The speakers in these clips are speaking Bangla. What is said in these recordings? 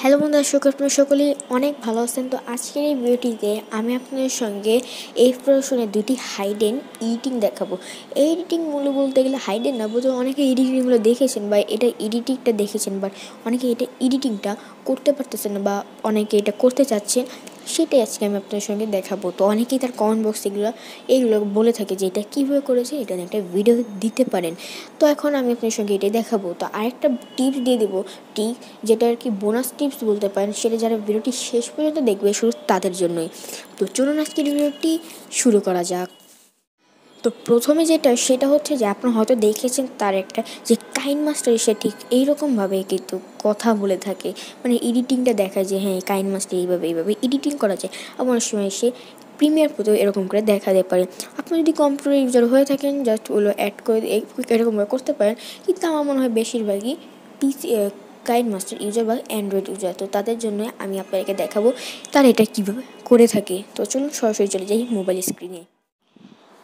হ্যালো বন্ধুরা, আশা করি আপনারা সকলেই অনেক ভালো আছেন। তো আজকের এই ভিডিওটিতে আমি আপনাদের সঙ্গে এই প্রশ্নের দুটি হাইড অ্যান্ড ইডিটিং দেখাবো। এই ইডিটিং মূল বলতে গেলে হাইড অ্যান্ড না, বলতে অনেকে ইডিটিংগুলো দেখেছেন বা এটা ইডিটিংটা দেখেছেন, বাট অনেকে এটা ইডিটিংটা করতে পারতেছেন না বা অনেকে এটা করতে চাচ্ছেন, সেটাই আজকে আমি আপনাদের সঙ্গে দেখাবো। তো অনেকেই তার কমেন্ট বক্স এইগুলো বলে থাকে যে এটা কীভাবে করেছে, এটা নিয়ে একটা ভিডিও দিতে পারেন। তো এখন আমি আপনাদের সঙ্গে এটাই দেখাবো। তো আরেকটা টিপস দিয়ে দেবো, যেটা আর কি বোনাস টিপস বলতে পারেন, সেটা যারা ভিডিওটি শেষ পর্যন্ত দেখবে শুধু তাদের জন্যই। তো চলুন আজকে ভিডিওটি শুরু করা যাক। তো প্রথমে সেটা হচ্ছে যে আপনারা হয়তো দেখেছেন তার একটা যে কাইন মাস্টার, সে ঠিক এইরকমভাবে কিন্তু কথা বলে থাকে, মানে এডিটিংটা দেখায় যে হ্যাঁ কাইন মাস্টার এইভাবে এডিটিং করা যায়। আবার অনেক সময় সে প্রিমিয়ার প্রোতে এরকম করে দেখাতে পারে। আপনি যদি কম্পিউটার ইউজার হয়ে থাকেন জাস্ট ওগুলো অ্যাড করে এরকমভাবে করতে পারেন, কিন্তু আমার মনে হয় বেশিরভাগই পিসি কাইন মাস্টার ইউজার বা অ্যান্ড্রয়েড ইউজার। তো তাদের জন্য আমি আপনাদেরকে দেখাবো তার এটা কীভাবে করে থাকে। তো চলুন সরাসরি চলে যাই মোবাইল স্ক্রিনে।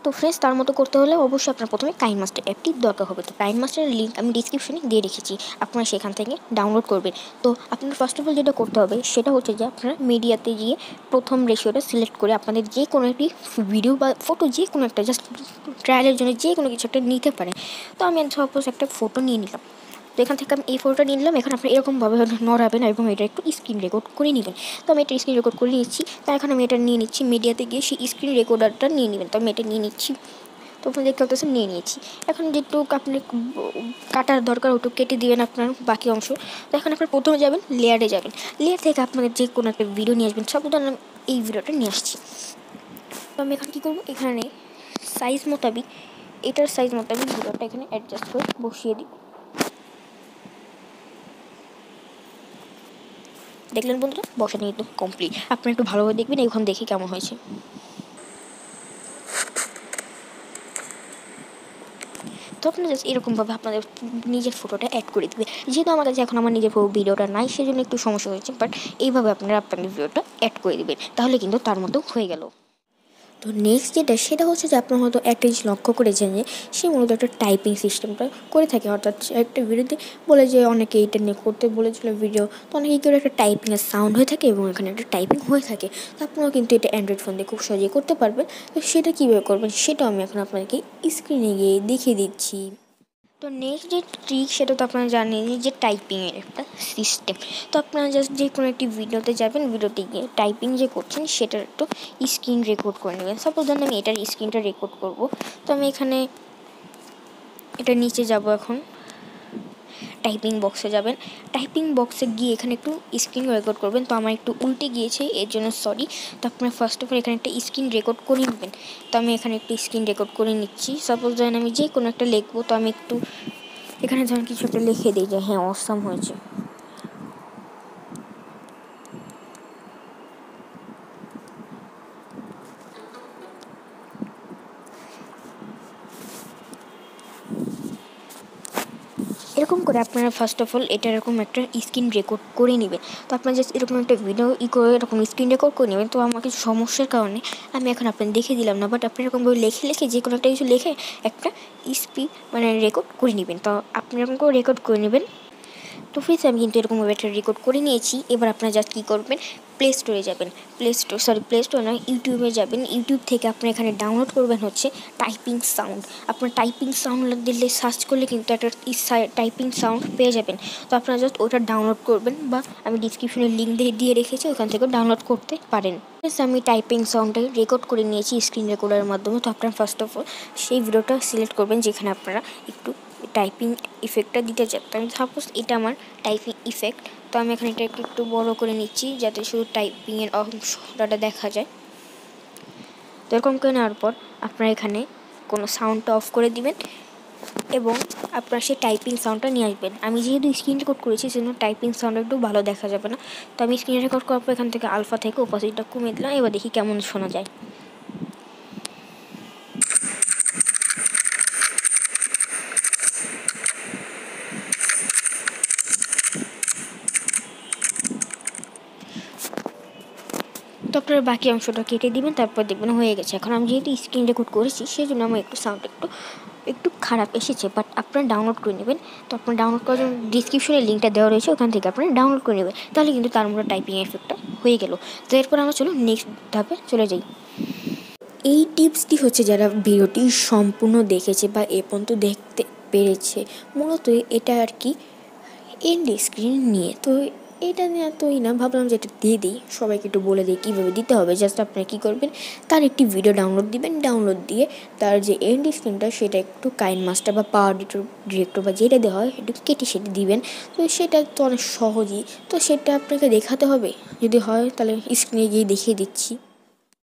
তো ফ্রেন্ডস, তার মতো করতে হলে অবশ্যই আপনার প্রথমে কাইন মাস্টার অ্যাপটি দরকার হবে। তো কাইন মাস্টারের লিঙ্ক আমি ডিসক্রিপশনে দিয়ে রেখেছি, আপনারা সেখান থেকে ডাউনলোড করবেন। তো আপনার ফার্স্ট অফ অল যেটা করতে হবে সেটা হচ্ছে যে আপনারা মিডিয়াতে গিয়ে প্রথম রেশিওটা সিলেক্ট করে আপনাদের যে কোনো একটি ভিডিও বা ফটো, যে কোনো একটা জাস্ট ট্রায়ালের জন্য যে কোনো কিছু একটা নিতে পারেন। তো আমি সাপোজ একটা ফটো নিয়ে নিলাম। তো এখান থেকে আমি এই ফটোটা নিলাম। এখন আপনি এরকমভাবে নড়াবেন এবং এটা একটু স্ক্রিন রেকর্ড করে নেবেন। তো আমি এটা স্ক্রিন রেকর্ড করে নিচ্ছি। তো এখন আমি এটা নিয়ে নিচ্ছি, মিডিয়াতে গিয়ে সেই স্ক্রিন রেকর্ডারটা নিয়ে নেবেন। তো আমি এটা নিয়ে নিচ্ছি। তো আপনি দেখতে পাচ্ছেন নিয়ে নিয়েছি। এখন যেটুক আপনার কাটার দরকার ওটুকু কেটে দেবেন আপনার বাকি অংশ। তো এখন আপনার প্রথমে যাবেন লেয়ারে, লেয়ার থেকে আপনাদের যে কোনো একটা ভিডিও নিয়ে আসবেন। সব ধরনের এই ভিডিওটা নিয়ে আসছি। তো আমি এখন কী করবো, এখানে সাইজ মোতাবিক, এটার সাইজ মোতাবিক ভিডিওটা এখানে অ্যাডজাস্ট করে বসিয়ে দিই। দেখলেন বন্ধুরা, বসানো কিন্তু কমপ্লিট। আপনারা একটু ভালোভাবে দেখবেন, এখন দেখি কেমন হয়েছে। তো আপনারা জাস্ট এরকমভাবে আপনাদের নিজের ফটোটা অ্যাড করে দেবে। যেহেতু আমার কাছে এখন আমার নিজের ভিডিওটা নাই, সেজন্য একটু সমস্যা হয়েছে, বাট এইভাবে আপনারা আপনাদের ভিডিওটা অ্যাড করে দেবেন, তাহলে কিন্তু তার মতো হয়ে গেল। তো নেক্সট যেটা সেটা হচ্ছে যে আপনারা হয়তো একটা জিনিস লক্ষ্য করেছেন যে সে মূলত একটা টাইপিং সিস্টেমটা করে থাকে, অর্থাৎ একটা ভিডিওতে বলে যে অনেকে এটা নিয়ে করতে বলেছিল ভিডিও, তো অনেকেই কেউ একটা টাইপিংয়ের সাউন্ড হয়ে থাকে এবং এখানে একটা টাইপিং হয়ে থাকে। তো আপনারাও কিন্তু এটা অ্যান্ড্রয়েড ফোন দিয়ে খুব সহজেই করতে পারবেন। তো সেটা কীভাবে করবেন সেটাও আমি এখন আপনাকে স্ক্রিনে গিয়ে দেখিয়ে দিচ্ছি। তো নেক্সট যে ট্রিক সেটা তো আপনারা জানেন যে টাইপিংয়ের একটা সিস্টেম। তো আপনারা জাস্ট যে কোনো একটি ভিডিওতে যাবেন, ভিডিওতে গিয়ে টাইপিং যে করছেন সেটার একটু স্ক্রিন রেকর্ড করে নেবেন। সাপোজ ধরেন আমি এটার স্ক্রিনটা রেকর্ড করব। তো আমি এখানে এটা নিচে যাব, এখন টাইপিং বক্সে যাবেন। টাইপিং বক্সে গিয়ে এখানে একটু স্ক্রিন রেকর্ড করবেন। তো আমার একটু উল্টে গিয়েছে, এর জন্য সরি। তো আপনারা ফার্স্ট অফ অল এখানে একটা স্ক্রিন রেকর্ড করে নেবেন। তো আমি এখানে একটু স্ক্রিন রেকর্ড করে নিচ্ছি। সাপোজ ধরেন আমি যে কোনো একটা লিখবো। তো আমি একটু এখানে ধরেন কিছু একটা লিখে দিই যে হ্যাঁ অসাম হয়েছে। এরকম করে আপনারা ফার্স্ট অফ অল এটা এরকম একটা স্ক্রিন রেকর্ড করে নেবেন। তো আপনারা জাস্ট এরকম একটা ভিডিও করে এরকম স্ক্রিন রেকর্ড করে নেবেন। তো আমার কিছু সমস্যার কারণে আমি এখন আপনাদের দেখে দিলাম না, বাট আপনি এরকমভাবে লেখে যে কোনো একটা কিছু লেখে একটা স্পিড মানে রেকর্ড করে নেবেন। তো আপনি এরকম করে রেকর্ড করে নেবেন। তো ফ্রেন্ডস, আমি কিন্তু এরকমভাবে একটা রেকর্ড করে নিয়েছি। এবার আপনারা জাস্ট কী করবেন, প্লে স্টোরে না ইউটিউবে যাবেন। ইউটিউব থেকে আপনারা এখানে ডাউনলোড করবেন হচ্ছে টাইপিং সাউন্ড। আপনার টাইপিং সাউন্ড দিলে সার্চ করলে কিন্তু একটা টাইপিং সাউন্ড পেয়ে যাবেন। তো আপনারা জাস্ট ওটা ডাউনলোড করবেন, বা আমি ডিসক্রিপশনে লিঙ্ক দিয়ে রেখেছি, ওখান থেকেও ডাউনলোড করতে পারেন। আমি টাইপিং সাউন্ডটা রেকর্ড করে নিয়েছি স্ক্রিন রেকর্ডারের মাধ্যমে। তো আপনারা ফার্স্ট অফ অল সেই ভিডিওটা সিলেক্ট করবেন যেখানে আপনারা একটু টাইপিং ইফেক্টটা দিতে চাই। তো আমি সাপোজ এটা আমার টাইপিং ইফেক্ট। তো আমি এখানে এটা একটু বড়ো করে নিচ্ছি যাতে শুধু টাইপিংয়ের অংশটা দেখা যায়। তো এরকম করে নেওয়ার পর আপনারা এখানে কোনো সাউন্ডটা অফ করে দিবেন এবং আপনারা সেই টাইপিং সাউন্ডটা নিয়ে আসবেন। আমি যেহেতু স্ক্রিন রেকর্ড করেছি সেজন্য টাইপিং সাউন্ড একটু ভালো দেখা যাবে না। তো আমি স্ক্রিন রেকর্ড করার পর এখান থেকে আলফা থেকে ওপাসিটিটা কমিয়ে দিলাম। এবার দেখি কেমন শোনা যায়। তো আপনারা বাকি অংশটা কেটে দিবেন, তারপর দেখবেন হয়ে গেছে। এখন আমি যেহেতু স্ক্রিন রেকর্ড করেছি সেজন্য আমি একটু সাউন্ড একটু একটু খারাপ এসেছে, বাট আপনারা ডাউনলোড করে নেবেন। তো আপনারা ডাউনলোড করার জন্য ডিসক্রিপশনে লিঙ্কটা দেওয়া রয়েছে, ওখান থেকে আপনারা ডাউনলোড করে নেবেন। তাহলে কিন্তু তার মধ্যে টাইপিং এফেক্টটা হয়ে গেল। তো এরপর আমরা চলো নেক্সট ধাপে চলে যাই। এই টিপসটি হচ্ছে যারা ভিডিওটি সম্পূর্ণ দেখেছে বা এ পর্যন্ত দেখতে পেরেছে, মূলত এটা আর কি এন্ড স্ক্রিন নিয়ে। তো এটা নিয়ে এতই না, ভাবলাম যে এটা দিয়ে দিই, সবাইকে একটু বলে দিই কীভাবে দিতে হবে। জাস্ট আপনারা কী করবেন, তার একটি ভিডিও ডাউনলোড দিবেন, ডাউনলোড দিয়ে তার যে এন্ড স্ক্রিনটা সেটা একটু কাইন মাস্টার বা পাওয়ার ডিরেক্টর বা যেটা দেওয়া হয় একটু কেটে সেটা দিবেন। তো সেটা তো অনেক সহজই, তো সেটা আপনাকে দেখাতে হবে, যদি হয় তাহলে স্ক্রিনে গিয়ে দেখিয়ে দিচ্ছি।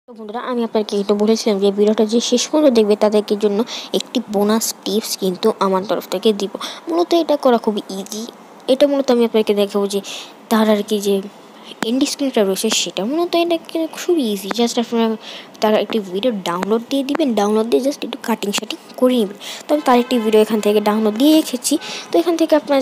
তো বন্ধুরা, আমি আপনাকে একটু বলেছিলাম যে ভিডিওটা যে শেষ পর্যন্ত দেখবে তাদেরকে জন্য একটি বোনাস টিপস কিন্তু আমার তরফ থেকে দিব। মূলত এটা করা খুবই ইজি। এটা মূলত আমি আপনাকে দেখাবো যে তার আর কি যে এন্ড স্ক্রিনটা রয়েছে সেটা মূলত এটা খুবই ইজি। জাস্ট আপনারা তার একটি ভিডিও ডাউনলোড দিয়ে দিবেন, ডাউনলোড দিয়ে জাস্ট একটু কাটিং শাটিং করে নেবেন। তো আমি তার একটি ভিডিও এখান থেকে ডাউনলোড দিয়ে রেখেছি। তো এখান থেকে আপনারা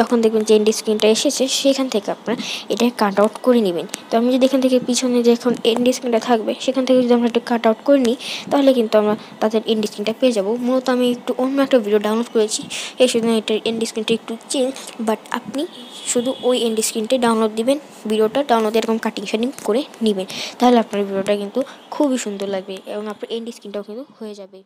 যখন দেখবেন যে এন্ড স্ক্রিনটা এসেছে সেখান থেকে আপনারা এটা কাট আউট করে নেবেন। তো আমি যদি এখান থেকে পিছনে যে এখন এন্ড স্ক্রিনটা থাকবে সেখান থেকে যদি আমরা একটু কাট আউট করে নিই তাহলে কিন্তু আমরা তাদের এন্ড স্ক্রিনটা পেয়ে যাবো। মূলত আমি একটু অন্য একটা ভিডিও ডাউনলোড করেছি, এই জন্য এটার এন্ড স্ক্রিনটা একটু চেঞ্জ, বাট আপনি শুধু ওই এন্ড স্ক্রিনটা ডাউনলোড দিবেন, ভিডিওটা ডাউনলোড এরকম কাটিং শাটিং করে নেবেন, তাহলে আপনার ভিডিওটা কিন্তু খুবই সুন্দর লাগবে এবং আপনার এন্ড স্ক্রিনটাও কিন্তু হয়ে যাবে।